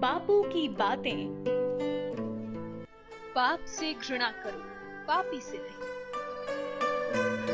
बापू की बातें। पाप से घृणा करो, पापी से नहीं।